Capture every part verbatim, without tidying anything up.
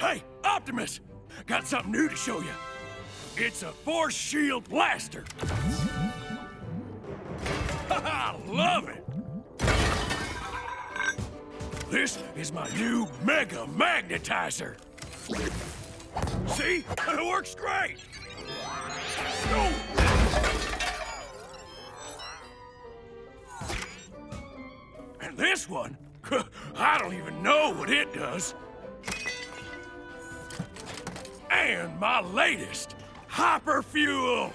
Hey, Optimus! Got something new to show you. It's a force shield blaster. I love it! This is my new Mega Magnetizer. See? It works great! And this one? I don't even know what it does. And my latest, Hyper Fuel!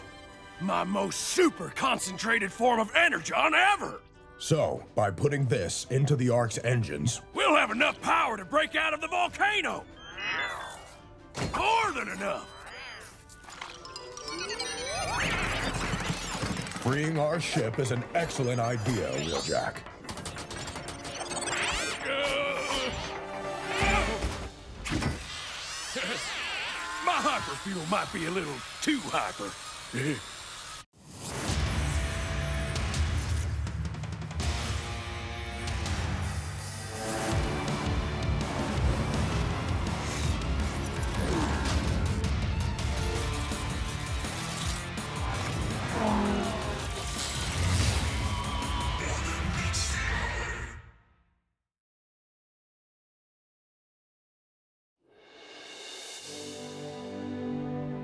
My most super concentrated form of Energon ever! So, by putting this into the Ark's engines, we'll have enough power to break out of the volcano! More than enough! Freeing our ship is an excellent idea, Wheeljack. My hyper fuel might be a little too hyper.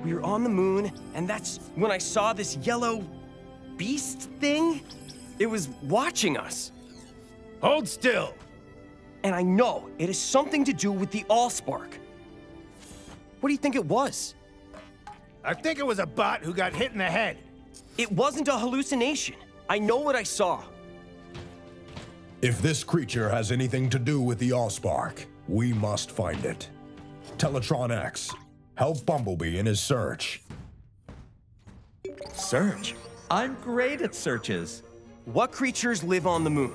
We were on the moon, and that's when I saw this yellow beast thing. It was watching us. Hold still. And I know it has something to do with the Allspark. What do you think it was? I think it was a bot who got hit in the head. It wasn't a hallucination. I know what I saw. If this creature has anything to do with the Allspark, we must find it. Teletraan-X. Help Bumblebee in his search. Search? I'm great at searches. What creatures live on the moon?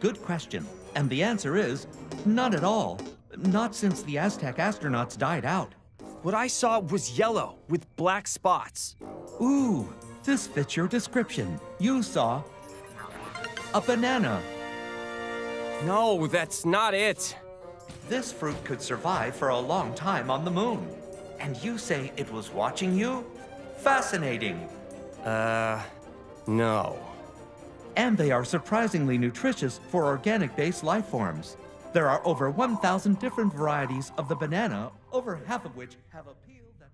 Good question. And the answer is, none at all. Not since the Aztec astronauts died out. What I saw was yellow with black spots. Ooh, this fits your description. You saw a banana. No, that's not it. This fruit could survive for a long time on the moon. And you say it was watching you? Fascinating. Uh, no. And they are surprisingly nutritious for organic-based life forms. There are over one thousand different varieties of the banana, over half of which have a peel that...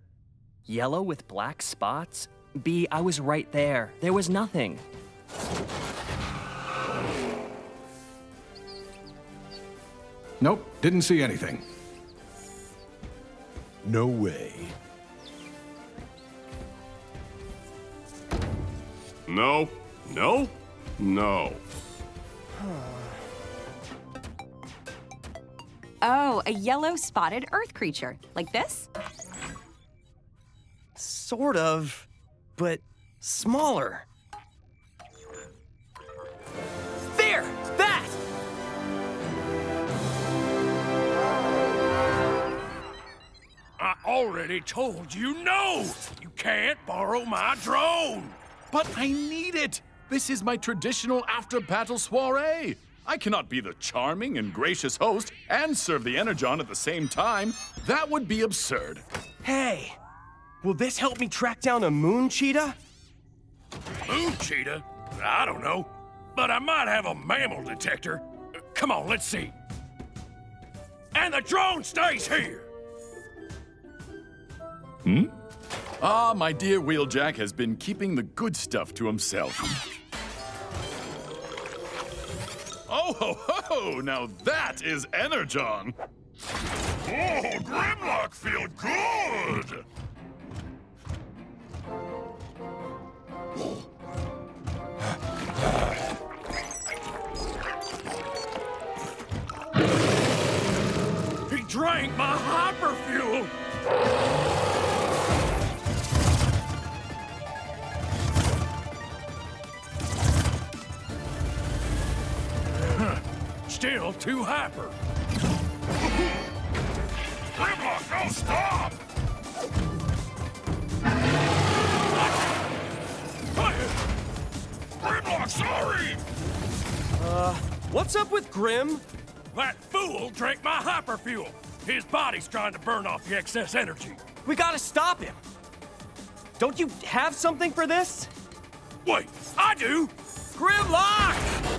Yellow with black spots? B, I was right there. There was nothing. Nope, didn't see anything. No way. No, no, no. Oh, a yellow spotted earth creature, like this? Sort of, but smaller. There, that! I already told you no! You can't borrow my drone! But I need it! This is my traditional after-battle soiree! I cannot be the charming and gracious host and serve the Energon at the same time. That would be absurd. Hey, will this help me track down a moon cheetah? Moon cheetah? I don't know. But I might have a mammal detector. Uh, come on, let's see. And the drone stays here! Hmm? Ah, my dear Wheeljack has been keeping the good stuff to himself. Oh, ho, ho! Now that is Energon! Oh, Grimlock feel good! He drank my hyper fuel! Still too hyper. Grimlock, don't stop! Grimlock, sorry! Uh, what's up with Grim? That fool drank my hyper fuel. His body's trying to burn off the excess energy. We gotta stop him. Don't you have something for this? Wait, I do! Grimlock!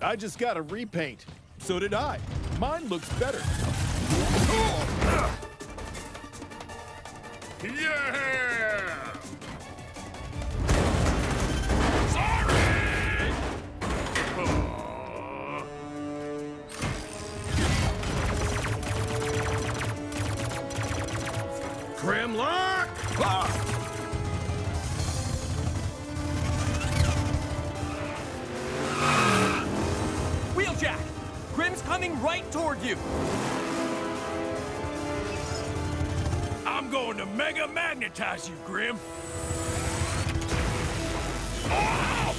I just got a repaint. So did I. Mine looks better. Yeah! Sorry! Oh. Grimlock! Ah. Wheeljack! Grim's coming right toward you! I'm going to mega magnetize you, Grim! Oh!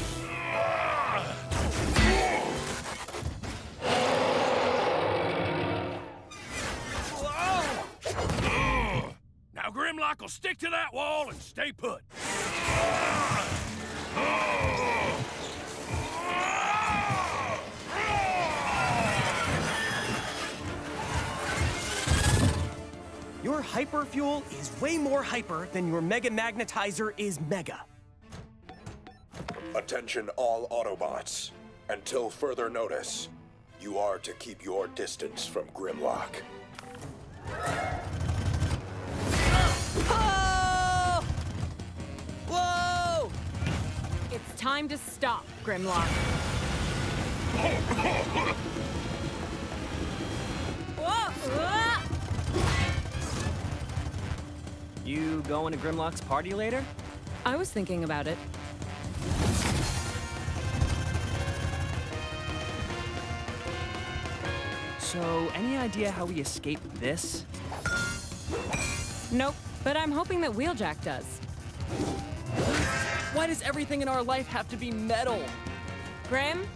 Oh! Oh! Now Grimlock will stick to that wall and stay put. Oh! Oh! Your hyperfuel is way more hyper than your mega magnetizer is mega. Attention all Autobots. Until further notice, you are to keep your distance from Grimlock. Whoa! Whoa! It's time to stop, Grimlock. Whoa! You going to Grimlock's party later? I was thinking about it. So, any idea how we escape this? Nope, but I'm hoping that Wheeljack does. Why does everything in our life have to be metal? Grim,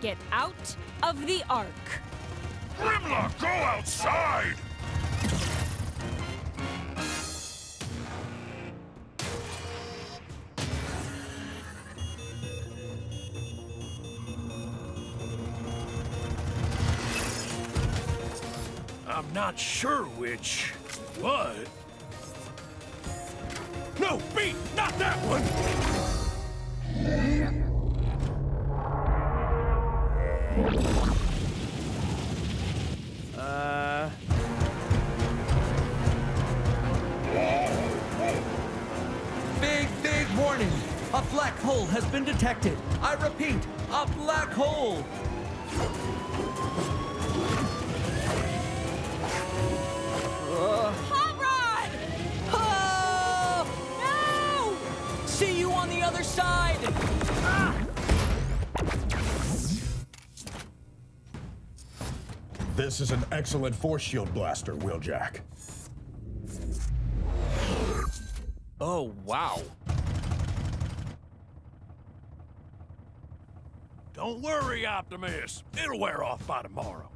get out of the Ark. Grimlock, go outside! I'm not sure which. What? No, B! Not that one! Uh... Big, big warning! A black hole has been detected! I repeat, a black hole! Hot Rod! Oh! No! See you on the other side! Ah! This is an excellent force shield blaster, Wheeljack. Oh, wow. Don't worry, Optimus. It'll wear off by tomorrow.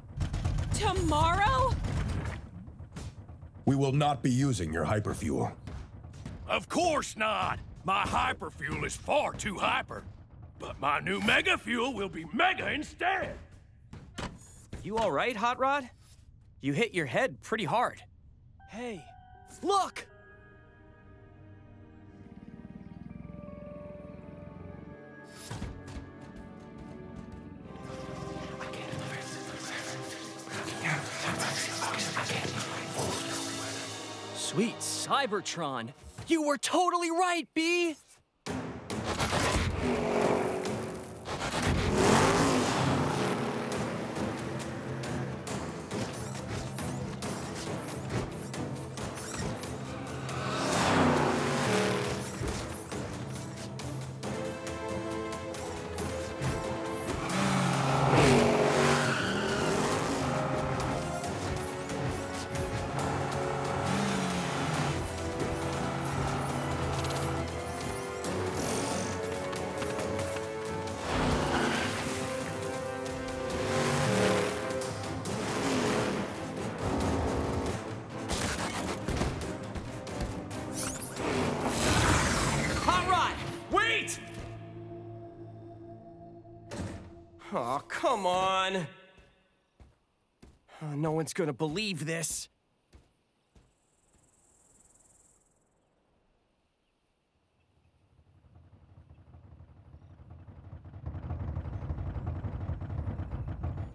Tomorrow? We will not be using your hyperfuel. Of course not! My hyperfuel is far too hyper. But my new mega fuel will be mega instead! You all right, Hot Rod? You hit your head pretty hard. Hey, look! Sweet Cybertron! You were totally right, B! Come on! Uh, no one's gonna believe this.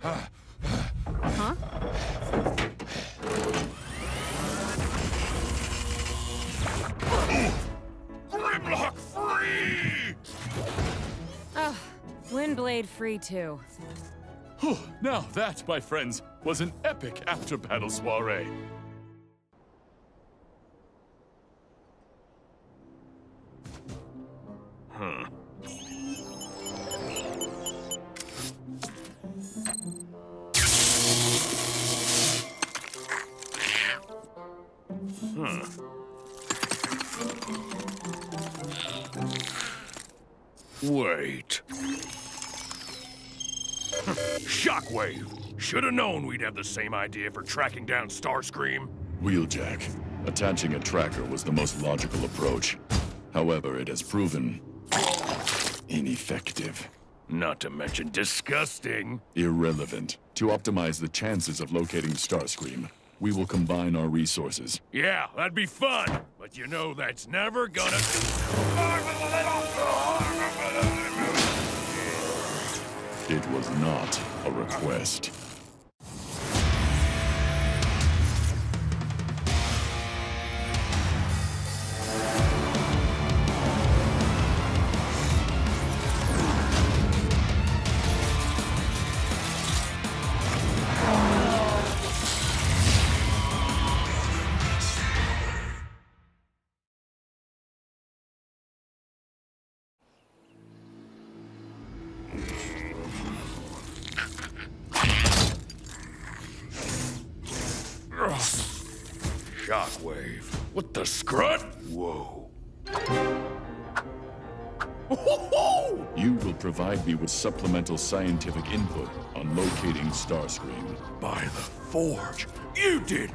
Huh? Grimlock free! Oh, Windblade free too. Whew, now that, my friends, was an epic after-battle soiree. Huh. Huh. Wait. Shockwave! Should have known we'd have the same idea for tracking down Starscream. Wheeljack, attaching a tracker was the most logical approach. However, it has proven ineffective. Not to mention disgusting. Irrelevant. To optimize the chances of locating Starscream, we will combine our resources. Yeah, that'd be fun. But you know that's never gonna... It was not a request. Shockwave. What the scrut? Whoa. You will provide me with supplemental scientific input on locating Starscream. By the Forge, you didn't!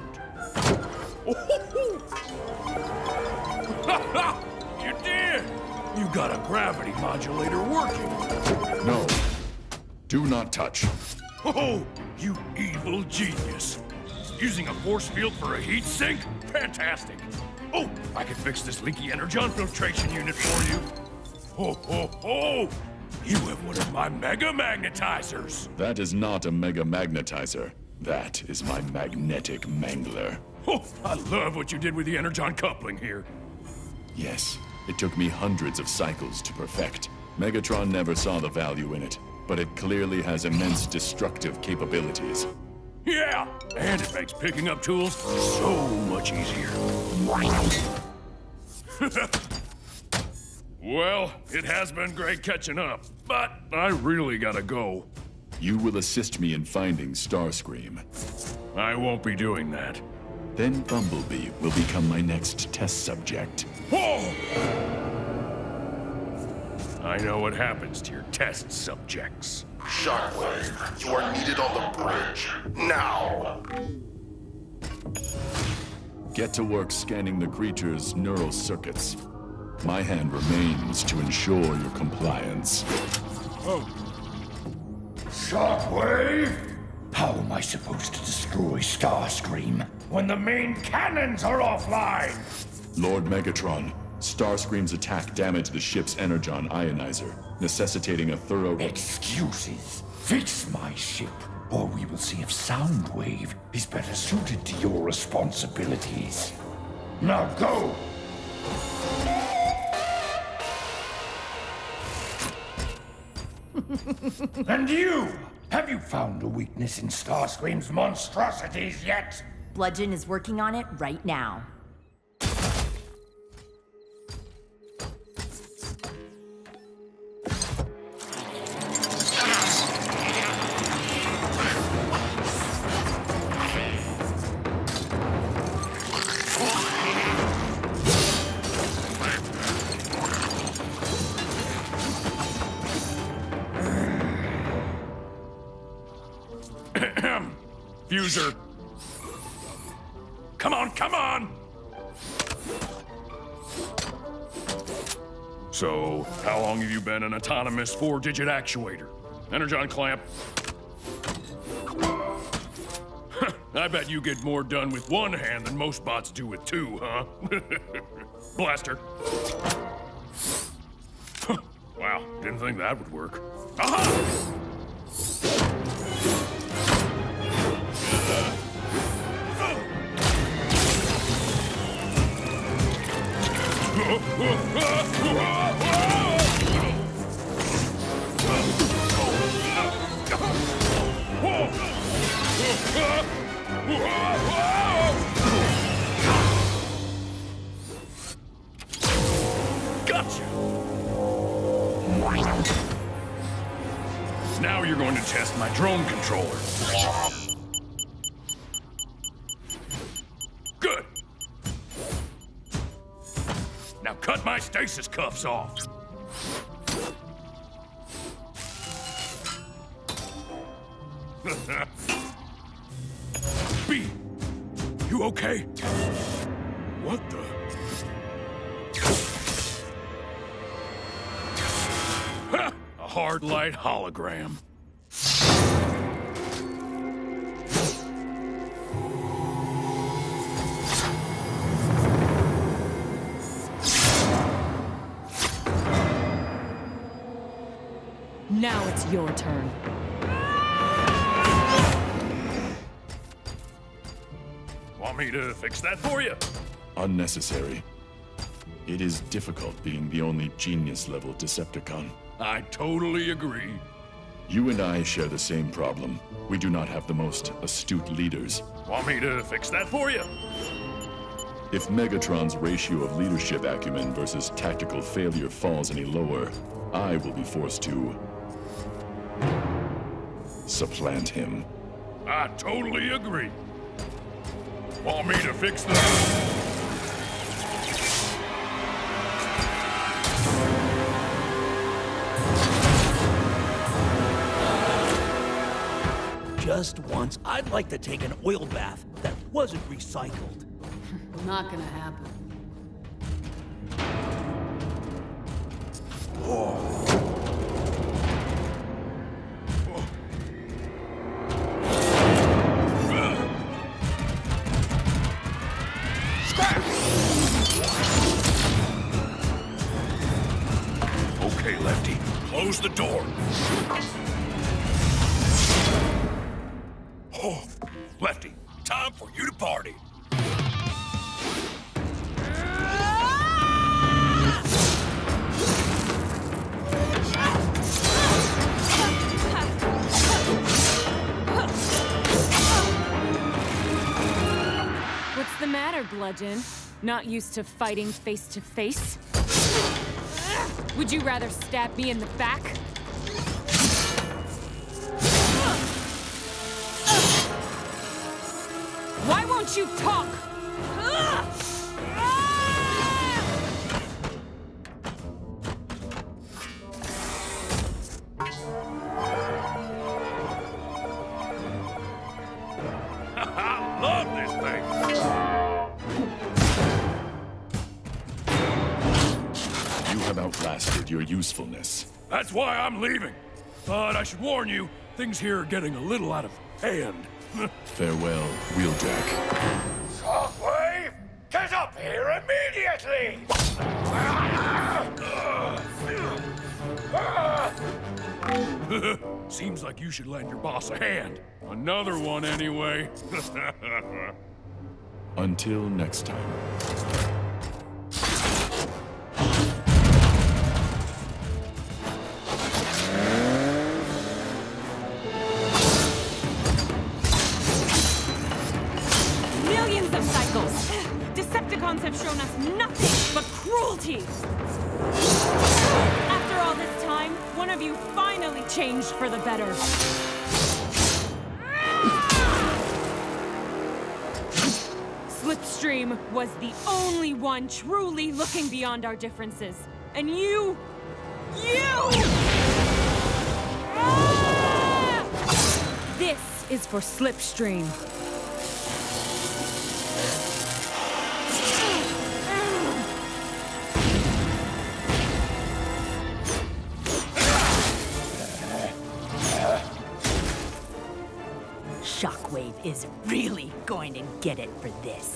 You did! You got a gravity modulator working. No. Do not touch. Oh, you evil genius. Using a force field for a heat sink? Fantastic! Oh, I can fix this leaky Energon filtration unit for you. Ho, ho, ho! You have one of my mega magnetizers! That is not a mega magnetizer. That is my magnetic mangler. Oh, I love what you did with the Energon coupling here. Yes, it took me hundreds of cycles to perfect. Megatron never saw the value in it, but it clearly has immense destructive capabilities. Yeah! And it makes picking up tools so much easier. Well, it has been great catching up, but I really gotta go. You will assist me in finding Starscream. I won't be doing that. Then Bumblebee will become my next test subject. Whoa! I know what happens to your test subjects. Shockwave, you are needed on the bridge, now! Get to work scanning the creature's neural circuits. My hand remains to ensure your compliance. Oh. Shockwave? How am I supposed to destroy Starscream when the main cannons are offline? Lord Megatron, Starscream's attack damaged the ship's Energon ionizer, necessitating a thorough... Excuses! Fix my ship, or we will see if Soundwave is better suited to your responsibilities. Now go! And you! Have you found a weakness in Starscream's monstrosities yet? Bludgeon is working on it right now. Fuser. Come on, come on! So, how long have you been an autonomous four-digit actuator? Energon clamp. I bet you get more done with one hand than most bots do with two, huh? Blaster. Wow, didn't think that would work. Aha! Gotcha! Now you're going to test my drone controller. Good. Now cut my stasis cuffs off. B, you okay? What the? Ha! A hard light hologram. Now it's your turn. Want me to fix that for you? Unnecessary. It is difficult being the only genius-level Decepticon. I totally agree. You and I share the same problem. We do not have the most astute leaders. Want me to fix that for you? If Megatron's ratio of leadership acumen versus tactical failure falls any lower, I will be forced to supplant him. I totally agree. Want me to fix that? Just once, I'd like to take an oil bath that wasn't recycled. Not gonna happen. Oh. Close the door. Oh, Lefty, time for you to party. What's the matter, Bludgeon? Not used to fighting face to face? Would you rather stab me in the back? Why won't you talk? I love this thing! Outlasted your usefulness. That's why I'm leaving. But I should warn you, things here are getting a little out of hand. Farewell, Wheeljack. Shockwave! Get up here immediately! Seems like you should lend your boss a hand. Another one, anyway. Until next time. Decepticons have shown us nothing but cruelty! After all this time, one of you finally changed for the better. Slipstream was the only one truly looking beyond our differences. And you... You! This is for Slipstream. Shock. Shockwave is really going to get it for this.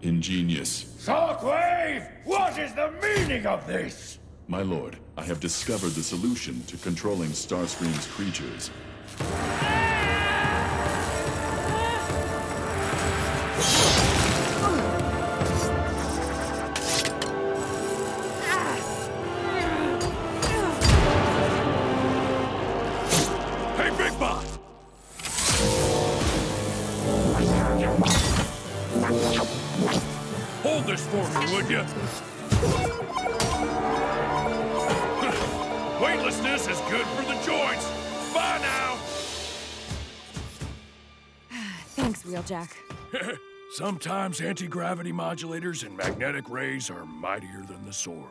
Ingenious. Shockwave! What is the meaning of this? My lord, I have discovered the solution to controlling Starscream's creatures. Jack. Sometimes anti-gravity modulators and magnetic rays are mightier than the sword.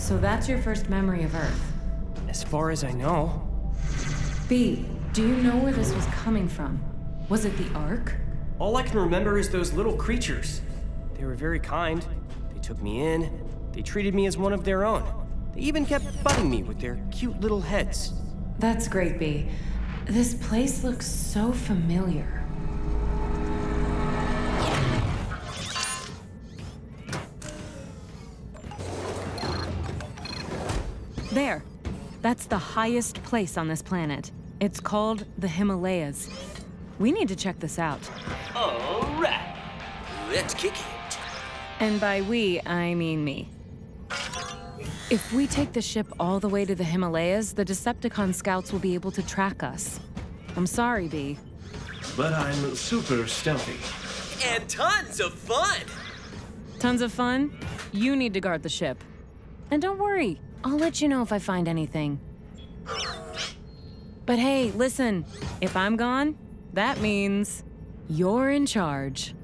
So that's your first memory of Earth? As far as I know. B, do you know where this was coming from? Was it the Ark? All I can remember is those little creatures. They were very kind. They took me in. They treated me as one of their own. They even kept butting me with their cute little heads. That's great, B. This place looks so familiar. There. That's the highest place on this planet. It's called the Himalayas. We need to check this out. All right. Let's kick it. And by we, I mean me. If we take the ship all the way to the Himalayas, the Decepticon scouts will be able to track us. I'm sorry, B. But I'm super stealthy. And tons of fun! Tons of fun? You need to guard the ship. And don't worry. I'll let you know if I find anything. But hey, listen, if I'm gone, that means you're in charge.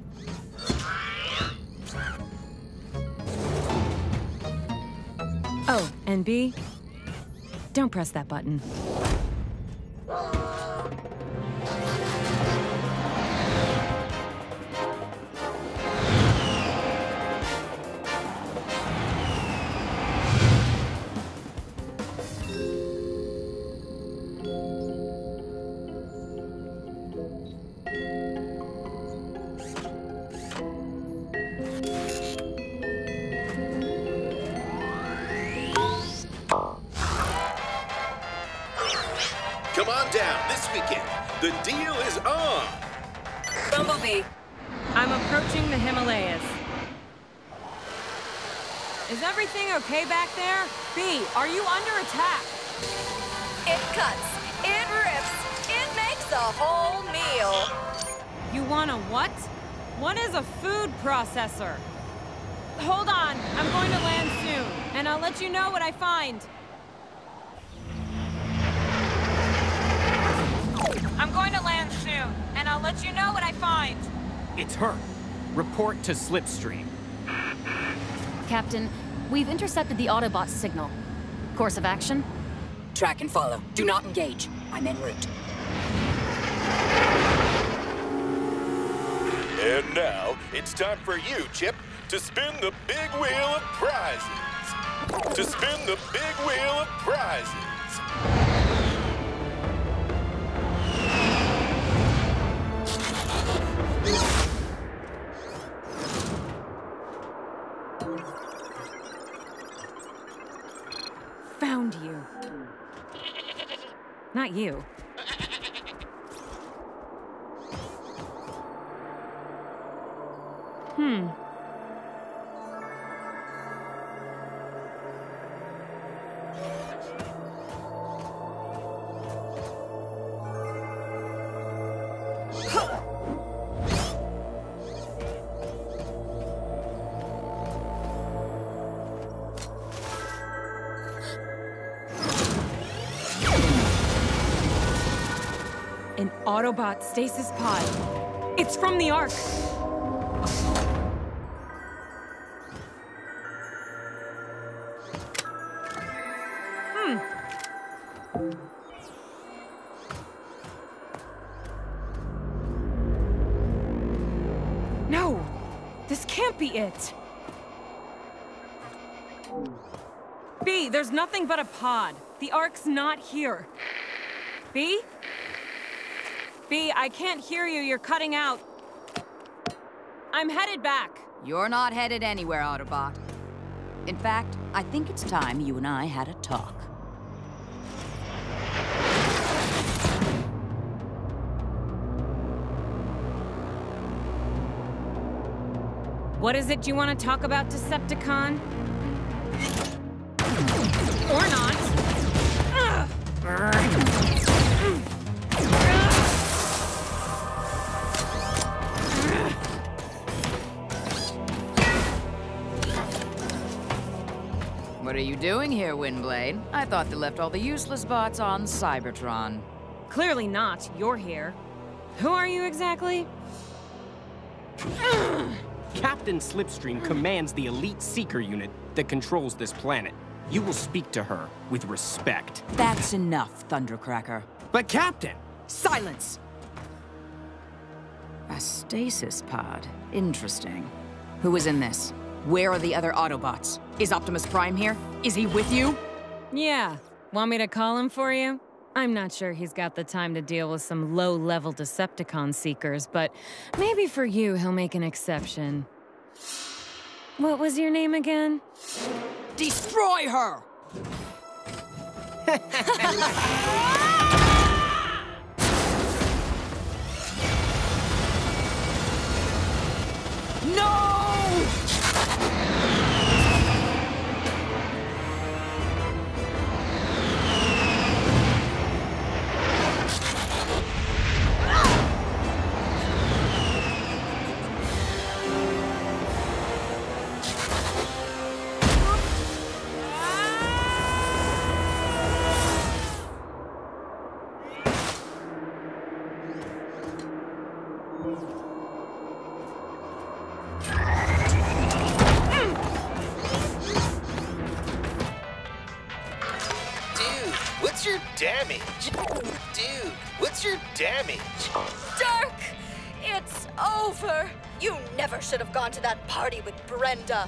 Oh, and B, don't press that button. The deal is on! Bumblebee, I'm approaching the Himalayas. Is everything okay back there? B, are you under attack? It cuts, it rips, it makes a whole meal. You want a what? What is a food processor? Hold on, I'm going to land soon, and I'll let you know what I find. I'm going to land soon, and I'll let you know what I find. It's her. Report to Slipstream. Captain, we've intercepted the Autobots' signal. Course of action? Track and follow. Do not engage. I'm en route. And now, it's time for you, Chip, to spin the big wheel of prizes. To spin the big wheel of prizes. about you. Hmm. An Autobot stasis pod. It's from the Ark. It. B, there's nothing but a pod. The Ark's not here. B? B, I can't hear you. You're cutting out. I'm headed back. You're not headed anywhere, Autobot. In fact, I think it's time you and I had a talk. What is it you want to talk about, Decepticon? Or not. What are you doing here, Windblade? I thought they left all the useless bots on Cybertron. Clearly not. You're here. Who are you exactly? Captain Slipstream commands the elite seeker unit that controls this planet. You will speak to her with respect. That's enough, Thundercracker. But Captain! Silence! A stasis pod. Interesting. Who is in this? Where are the other Autobots? Is Optimus Prime here? Is he with you? Yeah. Want me to call him for you? I'm not sure he's got the time to deal with some low-level Decepticon seekers, but maybe for you he'll make an exception. What was your name again? Destroy her! No! To that party with Brenda.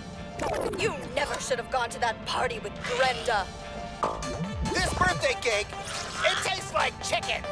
You never should have gone to that party with Brenda. This birthday cake, it tastes like chicken.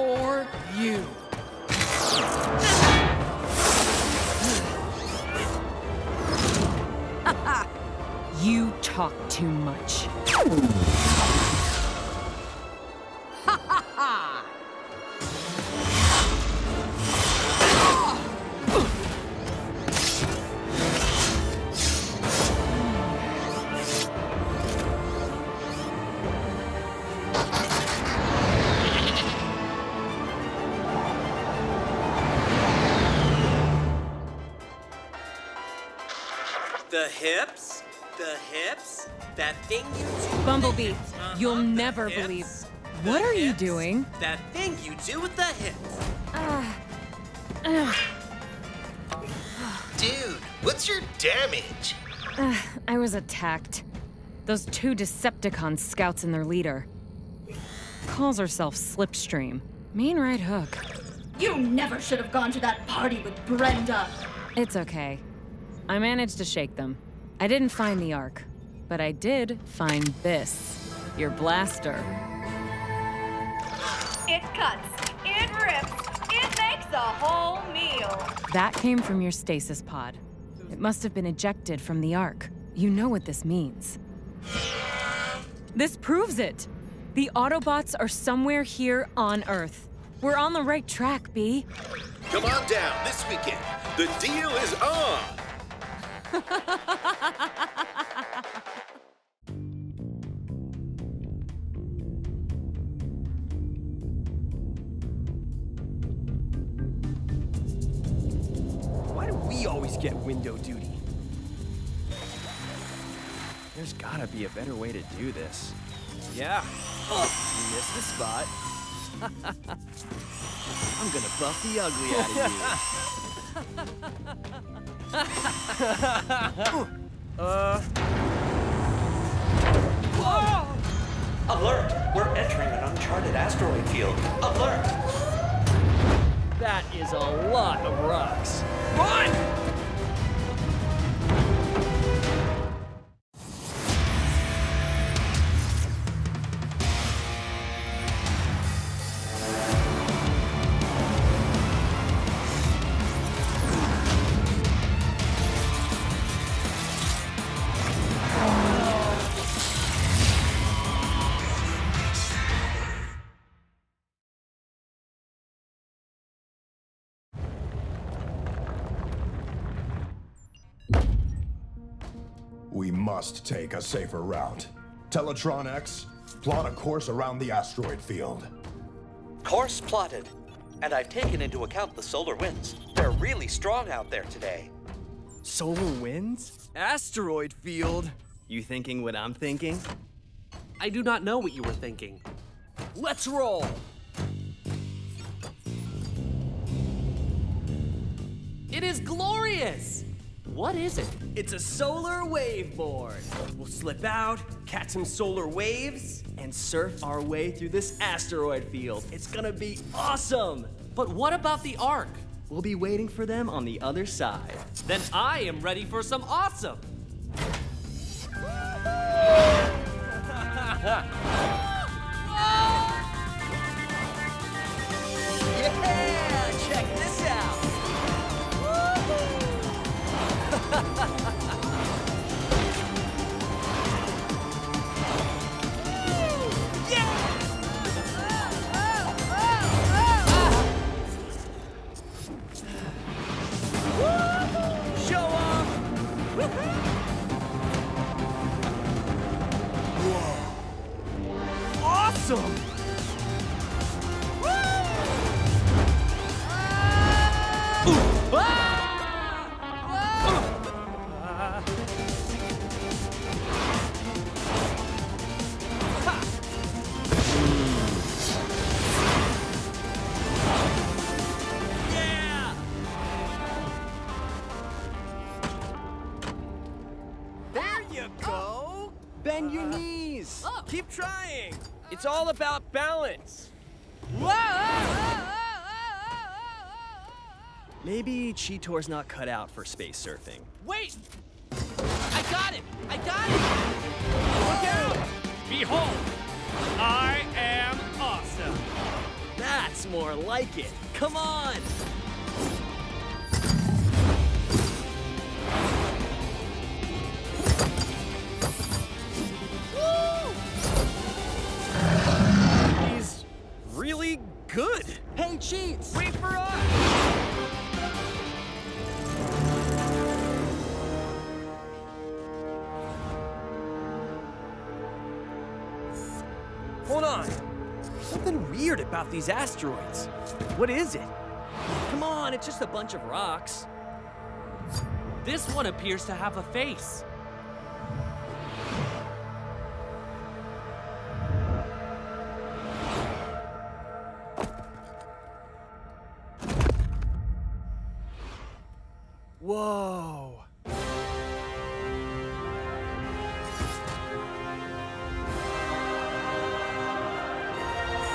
or you. You talk too much. Hips? The hips? That thing you do. Bumblebee, uh-huh. You'll never hips, believe. What are hips, you doing? That thing you do with the hips. Uh, uh. Dude, what's your damage? Uh, I was attacked. Those two Decepticon scouts and their leader. Calls herself Slipstream. Mean right hook. You never should have gone to that party with Brenda. It's okay. I managed to shake them. I didn't find the Ark, but I did find this, your blaster. It cuts, it rips, it makes a whole meal. That came from your stasis pod. It must have been ejected from the Ark. You know what this means. This proves it. The Autobots are somewhere here on Earth. We're on the right track, B. Come on down this weekend. The deal is on. Why do we always get window duty? There's gotta be a better way to do this. Yeah. Oh, you missed the spot. I'm gonna buff the ugly out of you. uh. Whoa! Alert! We're entering an uncharted asteroid field. Alert! That is a lot of rocks. Run! We must take a safer route. Teletraan-X, plot a course around the asteroid field. Course plotted. And I've taken into account the solar winds. They're really strong out there today. Solar winds? Asteroid field? You thinking what I'm thinking? I do not know what you were thinking. Let's roll! It is glorious! What is it? It's a solar wave board. We'll slip out, catch some solar waves, and surf our way through this asteroid field. It's gonna be awesome! But what about the Ark? We'll be waiting for them on the other side. Then I am ready for some awesome! Yeah! Check this out! Trying. It's all about balance. Maybe Cheetor's not cut out for space surfing. Wait! I got it! I got it! Look out! Behold, I am awesome. That's That's more like it. Come on! Woo! He's really good. Hey, Cheats! Wait for us! Hold on. Something weird about these asteroids. What is it? Come on, it's just a bunch of rocks. This one appears to have a face. Whoa.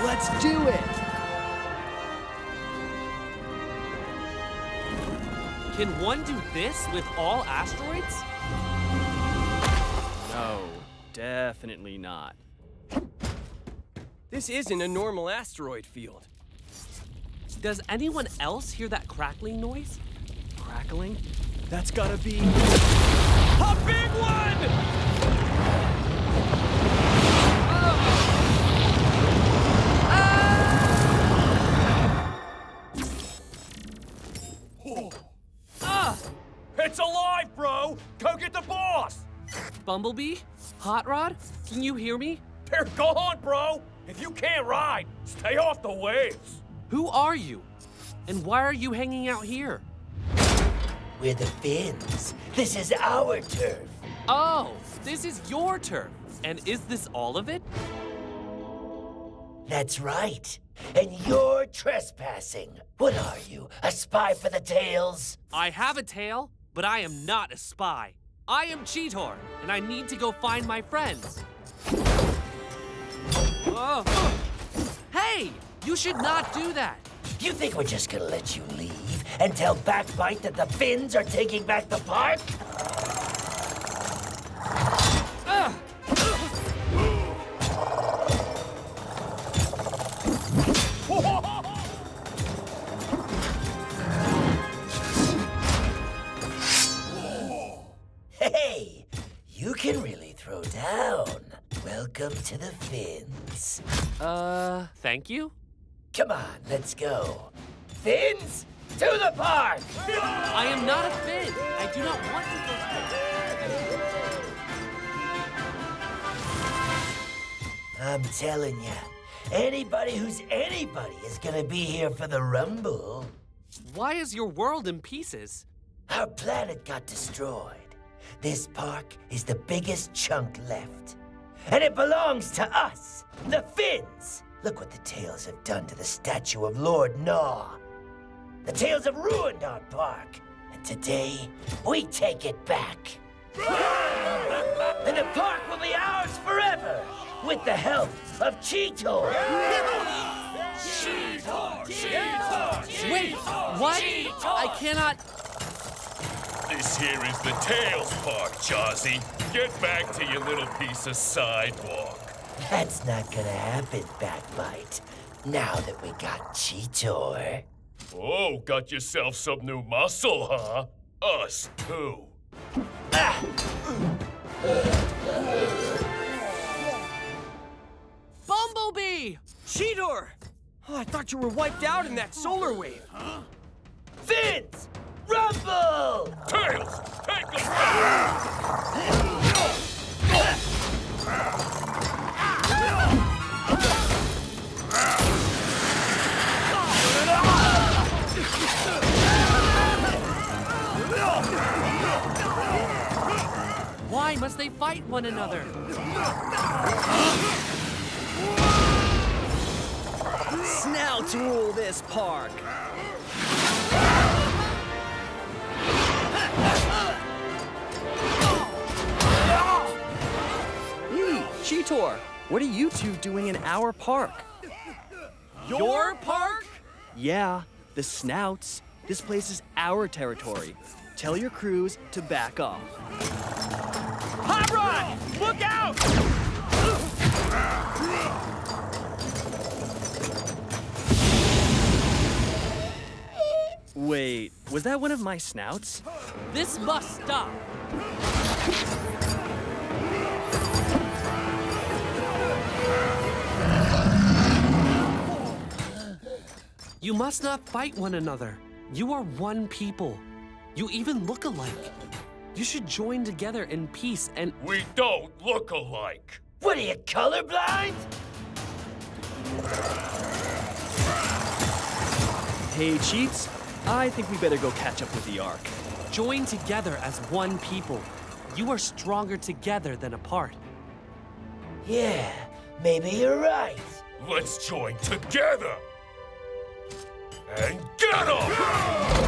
Let's do it! Can one do this with all asteroids? No, definitely not. This isn't a normal asteroid field. Does anyone else hear that crackling noise? Crackling? That's gotta be a big one! Oh! It's alive, bro! Go get the boss! Bumblebee? Hot Rod? Can you hear me? They're gone, bro! If you can't ride, stay off the waves! Who are you? And why are you hanging out here? We're the Fins. This is our turf. Oh, this is your turf. And is this all of it? That's right. And you're trespassing. What are you, a spy for the Tails? I have a tail. But I am not a spy. I am Cheetor, and I need to go find my friends. Whoa. Hey, you should not do that. You think we're just gonna let you leave and tell Backbite that the Fins are taking back the park? Uh. Hey, you can really throw down. Welcome to the Fins. Uh, thank you? Come on, let's go. Fins, to the park! I am not a Fin. I do not want to go to I'm telling you, anybody who's anybody is gonna be here for the rumble. Why is your world in pieces? Our planet got destroyed. This park is the biggest chunk left. And it belongs to us, the Fins! Look what the Tails have done to the statue of Lord Gnaw. The Tails have ruined our park. And today, we take it back. And the park will be ours forever, with the help of Cheetor. Cheetor! Cheetor! Wait, what? Cheetor. I cannot... This here is the Tails Park, Jazzy. Get back to your little piece of sidewalk. That's not gonna happen, Backbite. Now that we got Cheetor. Oh, got yourself some new muscle, huh? Us, too. Ah. Bumblebee! Cheetor! Oh, I thought you were wiped out in that solar wave. Huh? Fins! Rumble! Tails, take them Why must they fight one another? Snouts rule this park. Cheetor, what are you two doing in our park? Your park? Yeah, the Snouts. This place is our territory. Tell your crews to back off. Hot Rod, look out! Wait, was that one of my Snouts? This must stop! You must not fight one another. You are one people. You even look alike. You should join together in peace and— We don't look alike! What are you, colorblind? Hey, Cheats. I think we better go catch up with the Ark. Join together as one people. You are stronger together than apart. Yeah, maybe you're right. Let's join together! And get up!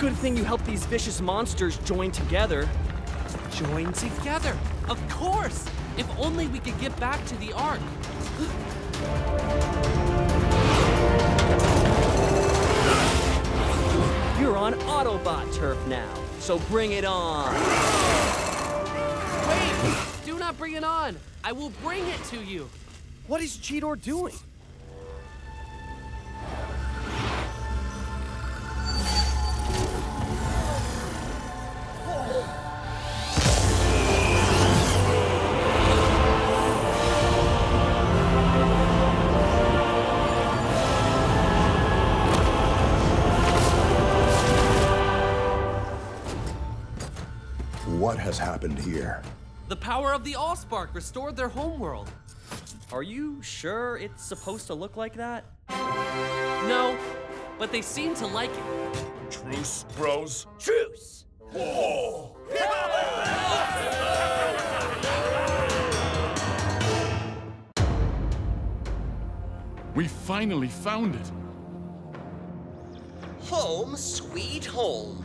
Good thing you helped these vicious monsters join together. Join together? Of course! If only we could get back to the Ark. You're on Autobot turf now, so bring it on. Wait! Do not bring it on! I will bring it to you! What is Cheetor doing? What has happened here? The power of the Allspark restored their homeworld. Are you sure it's supposed to look like that? No, but they seem to like it. Truce, bros. Truce! Whoa! We finally found it. Home sweet home.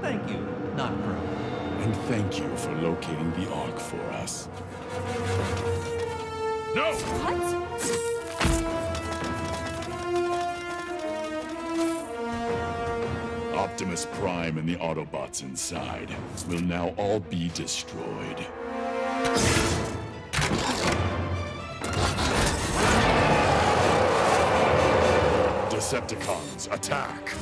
Thank you, not bro. And thank you for locating the Ark for us. No! What? Optimus Prime and the Autobots inside will now all be destroyed. Decepticons, attack!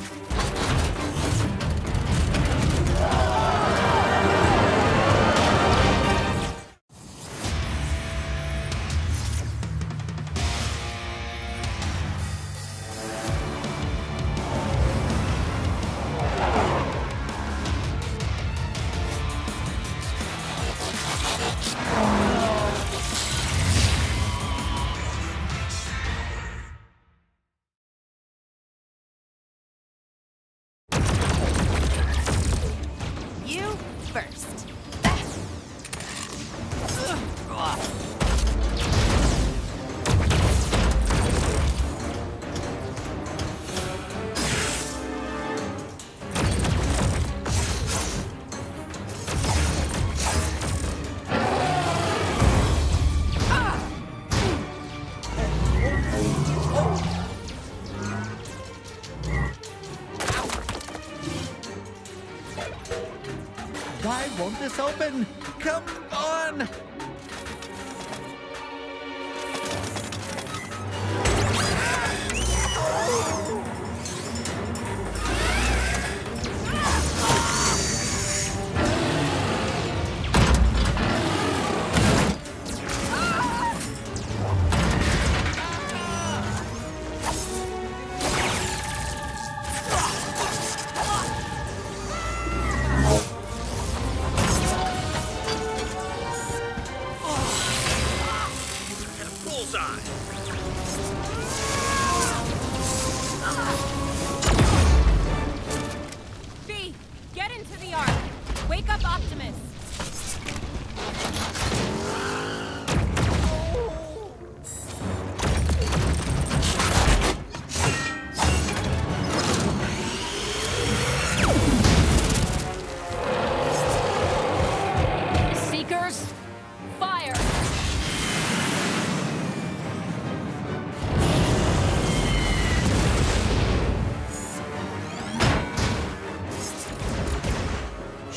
Open! Come on!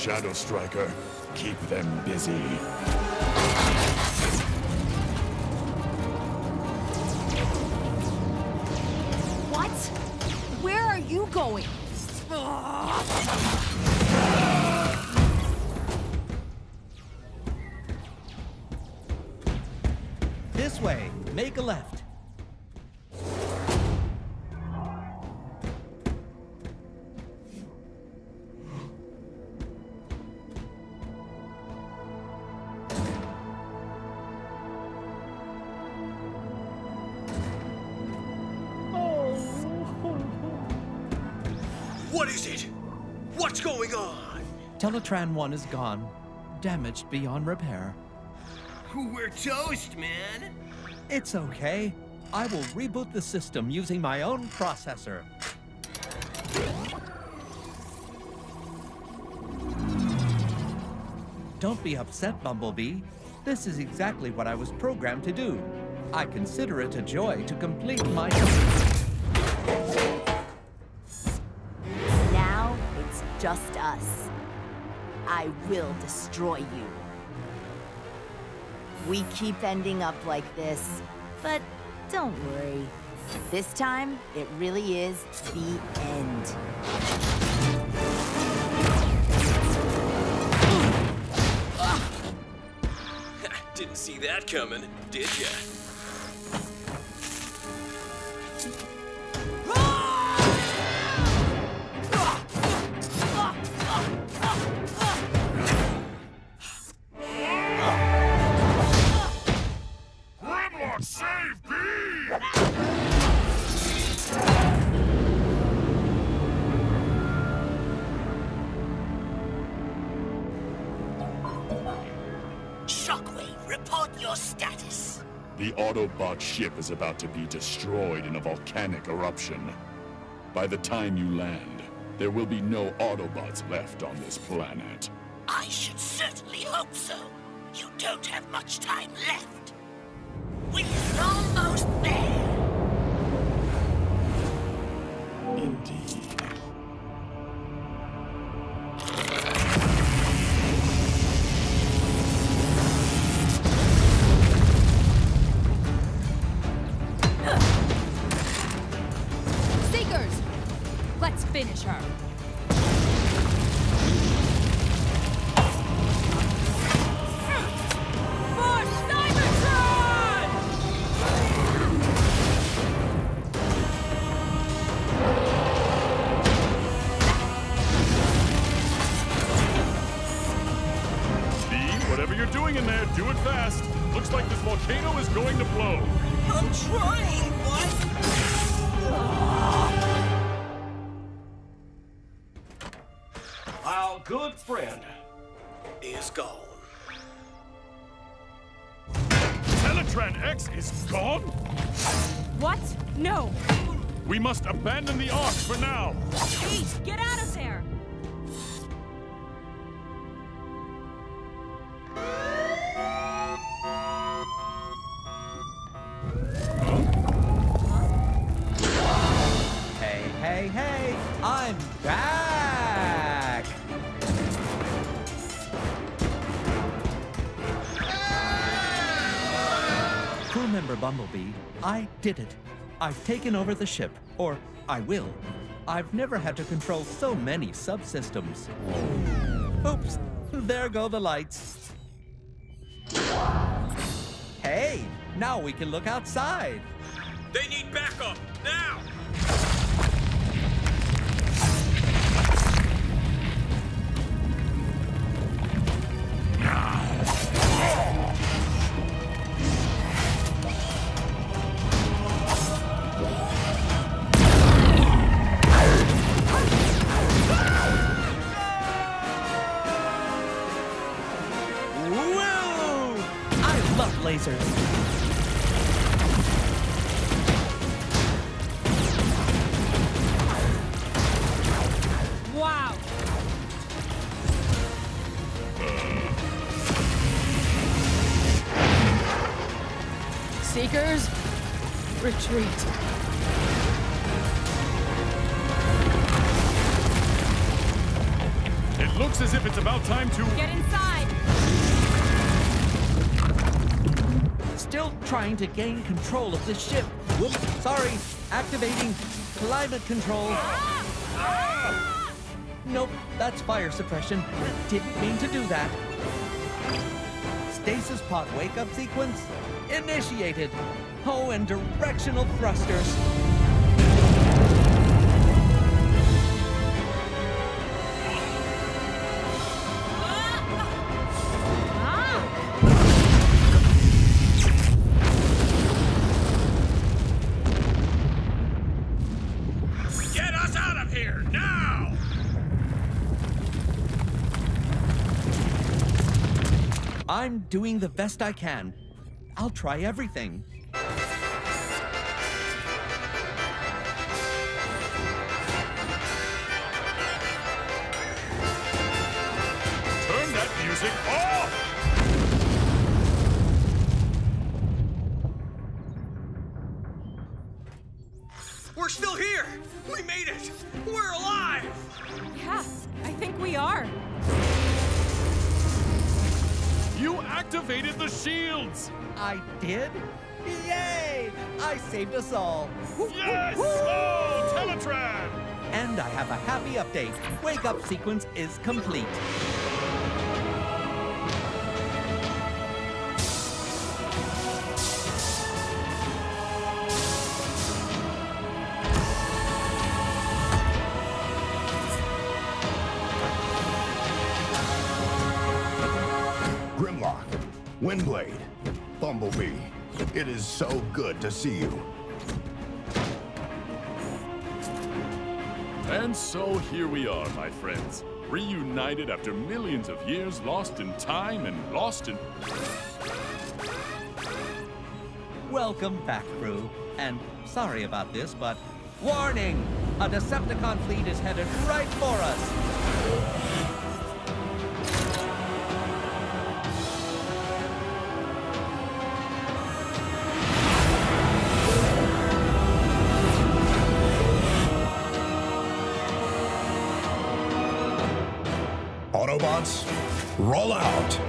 Shadow Striker, keep them busy. What? Where are you going? This way, make a left. Teletraan one is gone, damaged beyond repair. We're toast, man. It's okay. I will reboot the system using my own processor. Don't be upset, Bumblebee. This is exactly what I was programmed to do. I consider it a joy to complete my... Now it's just us. I will destroy you. We keep ending up like this, but don't worry. This time, it really is the end. Didn't see that coming, did ya? Autobot ship is about to be destroyed in a volcanic eruption. By the time you land, there will be no Autobots left on this planet. I should certainly hope so. You don't have much time left. We're almost there. Indeed. Finish her. For Cybertron! Steve, whatever you're doing in there, do it fast. Looks like this volcano is going to blow. I'm trying, what? Our good friend is gone. Teletraan-X is gone? What? No. We must abandon the Ark for now. Pete, get out of there. Huh? Hey, hey, hey, I'm back. Remember, Bumblebee, I did it. I've taken over the ship, or I will. I've never had to control so many subsystems. Oops, there go the lights. Hey, now we can look outside. They need backup, now! Retreat. It looks as if it's about time to... Get inside! Still trying to gain control of this ship. Whoops, sorry. Activating climate control. Ah! Ah! Nope, that's fire suppression. Didn't mean to do that. Stasis pod wake-up sequence initiated. Oh, and directional thrusters. I'm doing the best I can. I'll try everything. Turn that music off! We're still here! We made it! We're alive! Yeah, I think we are. You activated the shields! I did? Yay! I saved us all! Yes! Woo! Oh, Teletraan! And I have a happy update. Wake-up sequence is complete. Windblade, Bumblebee, it is so good to see you. And so here we are, my friends, reunited after millions of years, lost in time and lost in... Welcome back, crew. And sorry about this, but warning! A Decepticon fleet is headed right for us! Autobots, roll out!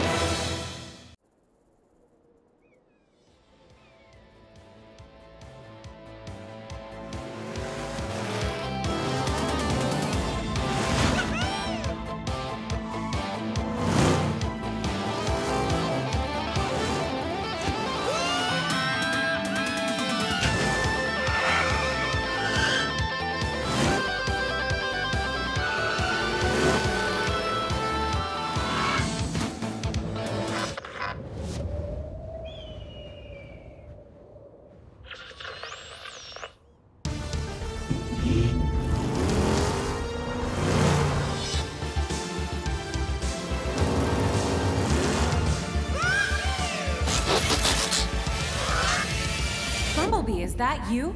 Is that you?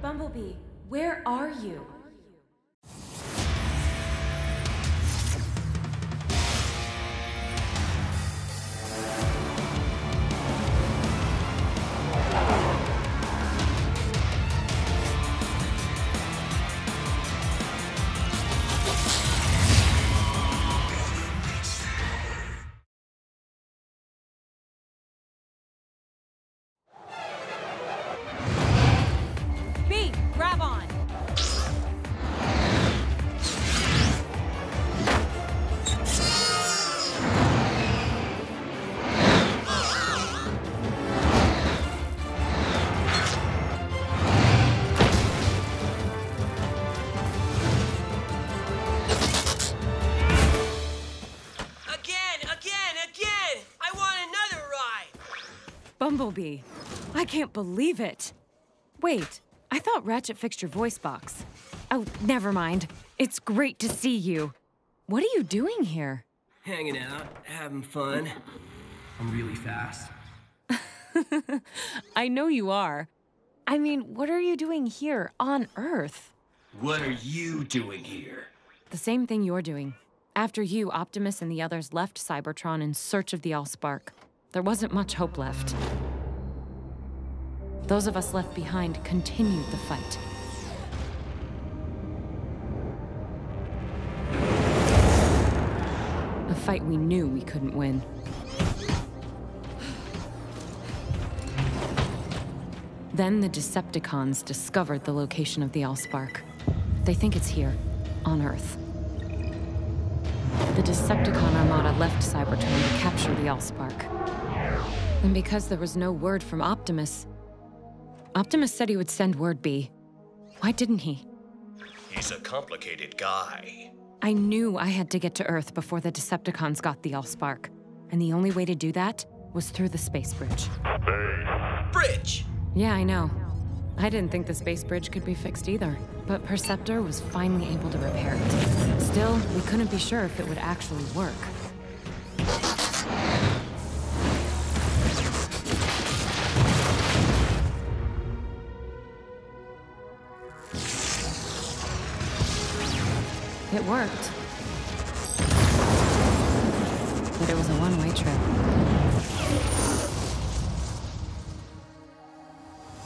Bumblebee, where are you? Bumblebee, I can't believe it. Wait, I thought Ratchet fixed your voice box. Oh, never mind. It's great to see you. What are you doing here? Hanging out, having fun. I'm really fast. I know you are. I mean, what are you doing here on Earth? What are you doing here? The same thing you're doing. After you, Optimus and the others left Cybertron in search of the Allspark. There wasn't much hope left. Those of us left behind continued the fight. A fight we knew we couldn't win. Then the Decepticons discovered the location of the Allspark. They think it's here, on Earth. The Decepticon Armada left Cybertron to capture the Allspark. And because there was no word from Optimus... Optimus said he would send word B. Why didn't he? He's a complicated guy. I knew I had to get to Earth before the Decepticons got the Allspark. And the only way to do that was through the space bridge. Space bridge! Yeah, I know. I didn't think the space bridge could be fixed either, but Perceptor was finally able to repair it. Still, we couldn't be sure if it would actually work. It worked. But it was a one-way trip.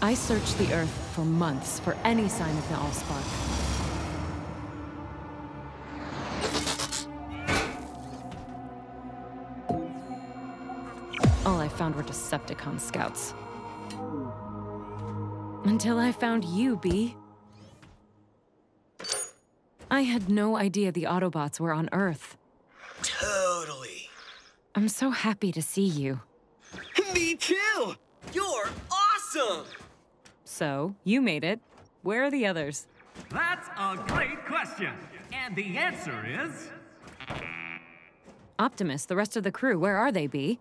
I searched the Earth for months for any sign of the Allspark. All I found were Decepticon scouts. Until I found you, Bee. I had no idea the Autobots were on Earth. Totally. I'm so happy to see you. Me too! You're awesome! So, you made it. Where are the others? That's a great question. And the answer is... Optimus, the rest of the crew, where are they, Bee?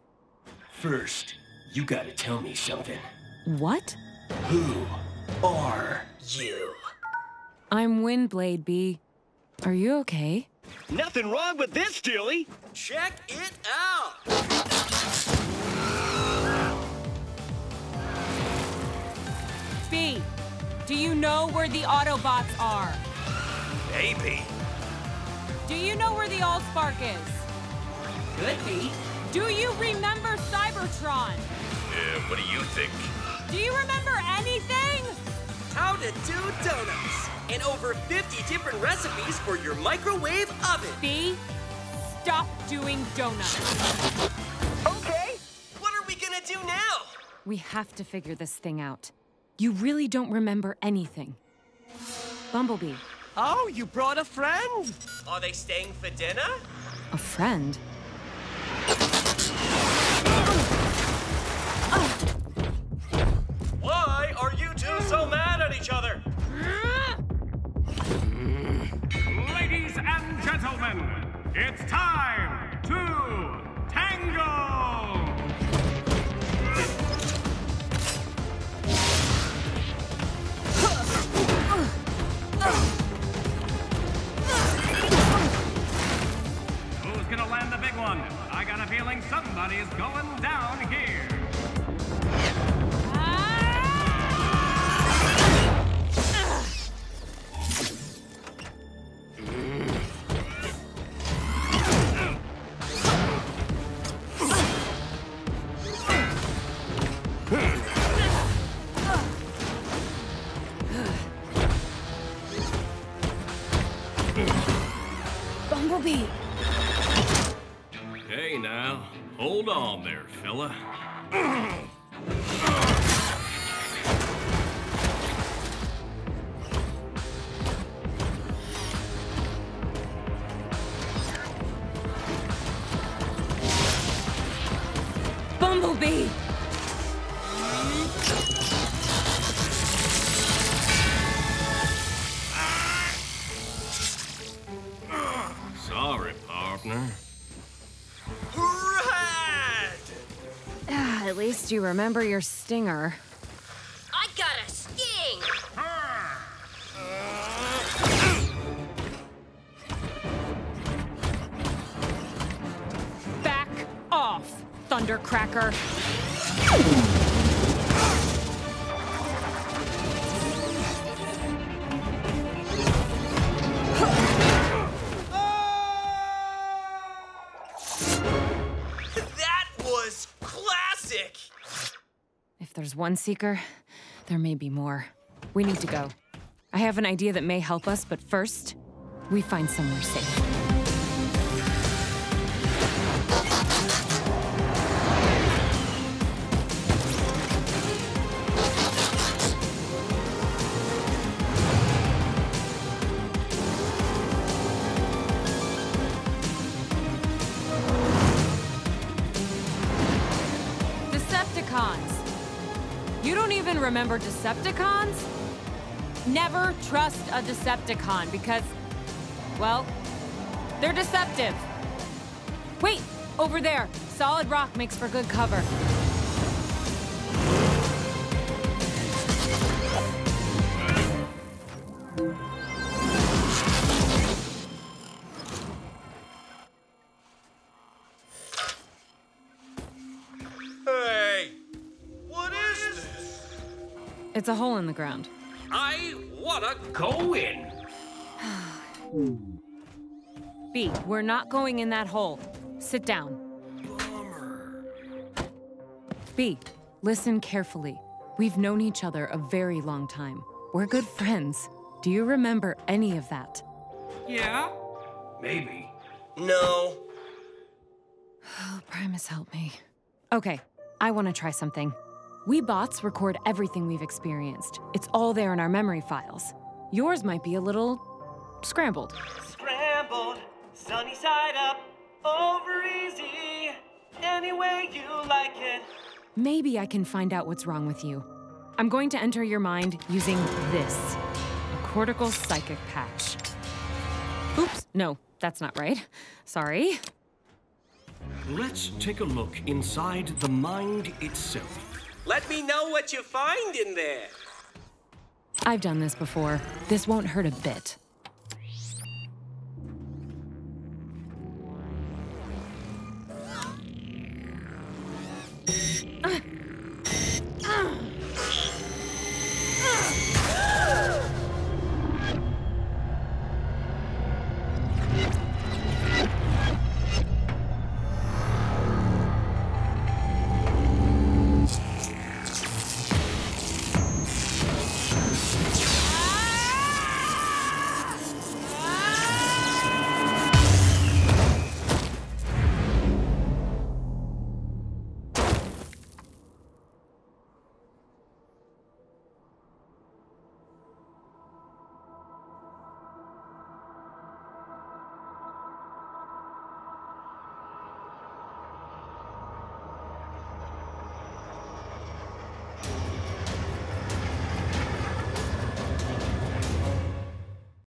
First, you gotta tell me something. What? Who are you? I'm Windblade, Bee. Are you okay? Nothing wrong with this, Julie. Check it out! B, do you know where the Autobots are? Maybe. Do you know where the Allspark is? Could be. Do you remember Cybertron? Yeah, what do you think? Do you remember anything? How to do donuts. And over fifty different recipes for your microwave oven. B, stop doing donuts. Okay. What are we gonna do now? We have to figure this thing out. You really don't remember anything. Bumblebee. Oh, you brought a friend? Are they staying for dinner? A friend? Why are you two so mad at each other? Ladies and gentlemen, it's time to tango! Who's gonna land the big one? I got a feeling somebody's going down here. You remember your stinger. I got a sting! Back off, Thundercracker! That was classic! There's one Seeker. There may be more. We need to go. I have an idea that may help us, but first, we find somewhere safe. Remember Decepticons? Never trust a Decepticon because, well, they're deceptive. Wait, over there. Solid rock makes for good cover. It's a hole in the ground. I wanna go in. B, we're not going in that hole. Sit down. Bummer. B, listen carefully. We've known each other a very long time. We're good friends. Do you remember any of that? Yeah. Maybe. No. Oh, Primus, help me. Okay, I wanna try something. We bots record everything we've experienced. It's all there in our memory files. Yours might be a little scrambled. Scrambled, sunny side up, over easy, any way you like it. Maybe I can find out what's wrong with you. I'm going to enter your mind using this, a cortical psychic patch. Oops, no, that's not right. Sorry. Let's take a look inside the mind itself. Let me know what you find in there. I've done this before. This won't hurt a bit.